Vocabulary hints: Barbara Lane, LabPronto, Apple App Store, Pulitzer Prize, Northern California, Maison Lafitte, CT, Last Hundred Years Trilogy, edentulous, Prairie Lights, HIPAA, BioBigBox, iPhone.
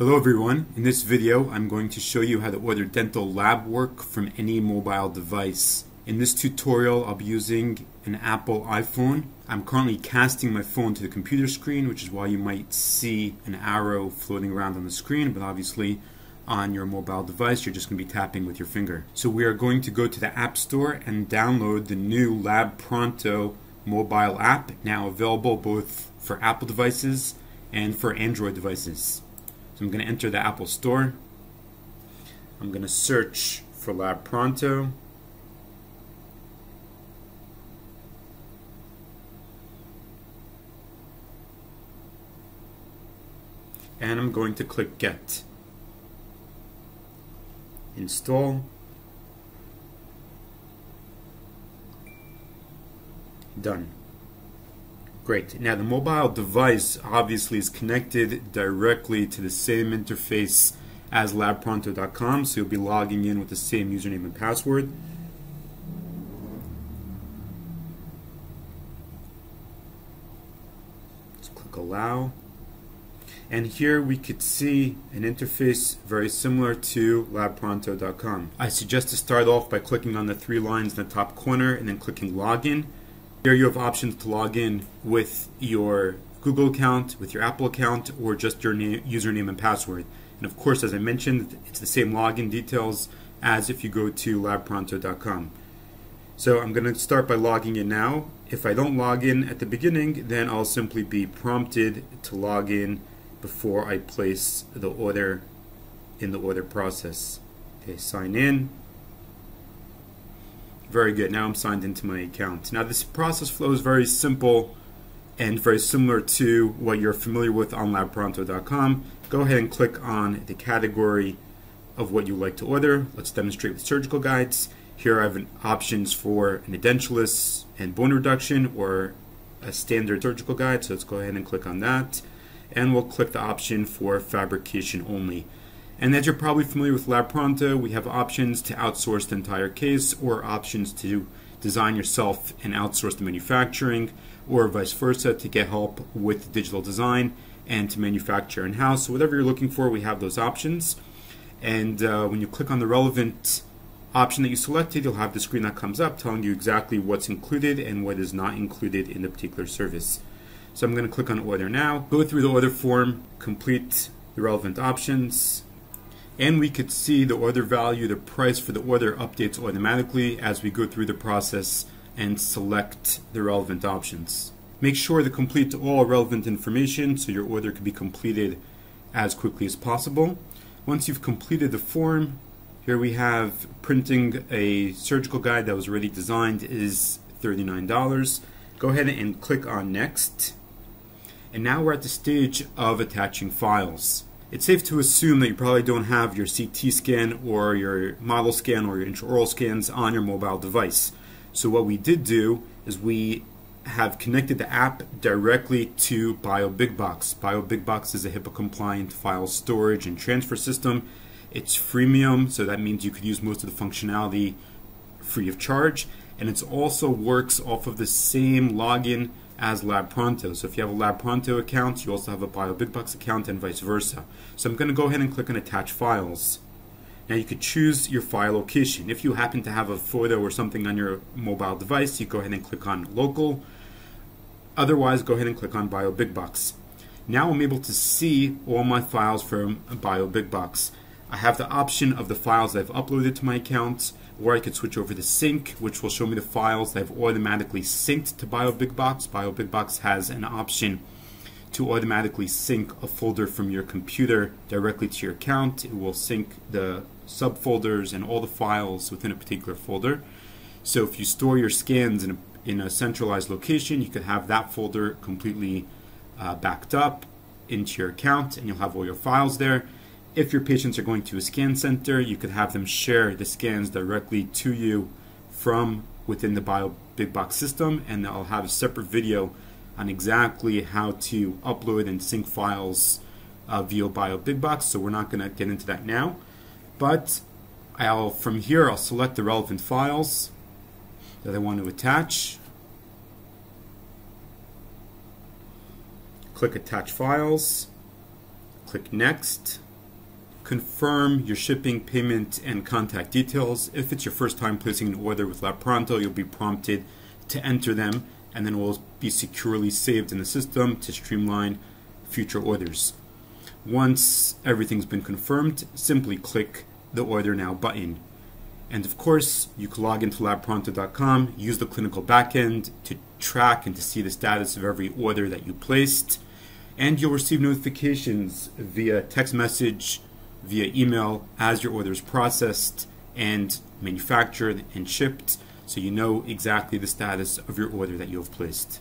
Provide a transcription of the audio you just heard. Hello everyone, in this video I'm going to show you how to order dental lab work from any mobile device. In this tutorial I'll be using an Apple iPhone. I'm currently casting my phone to the computer screen, which is why you might see an arrow floating around on the screen, but obviously on your mobile device you're just going to be tapping with your finger. So we are going to go to the App Store and download the new LabPronto mobile app, now available both for Apple devices and for Android devices. I'm going to enter the Apple Store. I'm going to search for LabPronto. And I'm going to click Get. Install. Done. Great. Now the mobile device obviously is connected directly to the same interface as labpronto.com, so you'll be logging in with the same username and password. Let's click Allow. And here we could see an interface very similar to labpronto.com. I suggest to start off by clicking on the three lines in the top corner and then clicking Login. Here you have options to log in with your Google account, with your Apple account, or just your username and password. And of course, as I mentioned, it's the same login details as if you go to labpronto.com. So I'm going to start by logging in now. If I don't log in at the beginning, then I'll simply be prompted to log in before I place the order in the order process. Okay, sign in. Very good, now I'm signed into my account. Now this process flow is very simple and very similar to what you're familiar with on labpronto.com. Go ahead and click on the category of what you like to order. Let's demonstrate with surgical guides. Here I have options for an edentulous and bone reduction or a standard surgical guide, so let's go ahead and click on that. And we'll click the option for fabrication only. And as you're probably familiar with LabPronto, we have options to outsource the entire case, or options to design yourself and outsource the manufacturing, or vice versa, to get help with digital design and to manufacture in-house. So whatever you're looking for, we have those options. And when you click on the relevant option that you selected, you'll have the screen that comes up telling you exactly what's included and what is not included in the particular service. So I'm going to click on Order Now, go through the order form, complete the relevant options, and we could see the order value, the price for the order updates automatically as we go through the process and select the relevant options. Make sure to complete all relevant information so your order can be completed as quickly as possible. Once you've completed the form, here we have printing a surgical guide that was already designed is $39. Go ahead and click on Next. And now we're at the stage of attaching files. It's safe to assume that you probably don't have your CT scan or your model scan or your intraoral scans on your mobile device. So what we did do is we have connected the app directly to BioBigBox. BioBigBox is a HIPAA compliant file storage and transfer system. It's freemium, so that means you could use most of the functionality free of charge. And it also works off of the same login as LabPronto. So if you have a LabPronto account, you also have a BioBigBox account and vice versa. So I'm going to go ahead and click on Attach Files. Now you could choose your file location. If you happen to have a photo or something on your mobile device, you go ahead and click on Local. Otherwise, go ahead and click on BioBigBox. Now I'm able to see all my files from BioBigBox. I have the option of the files I've uploaded to my account, or I could switch over to Sync, which will show me the files that have automatically synced to BioBigBox. BioBigBox has an option to automatically sync a folder from your computer directly to your account. It will sync the subfolders and all the files within a particular folder. So if you store your scans in a centralized location, you could have that folder completely backed up into your account, and you'll have all your files there. If your patients are going to a scan center, you could have them share the scans directly to you from within the BioBigBox system, and I'll have a separate video on exactly how to upload and sync files via BioBigBox, so we're not going to get into that now. But from here I'll select the relevant files that I want to attach. Click Attach Files, click Next. confirm your shipping, payment, and contact details. If it's your first time placing an order with LabPronto, you'll be prompted to enter them, and then will be securely saved in the system to streamline future orders. Once everything's been confirmed, simply click the Order Now button. And of course, you can log into labpronto.com, use the clinical backend to track and to see the status of every order that you placed, and you'll receive notifications via text message, via email, as your order is processed and manufactured and shipped, so you know exactly the status of your order that you have placed.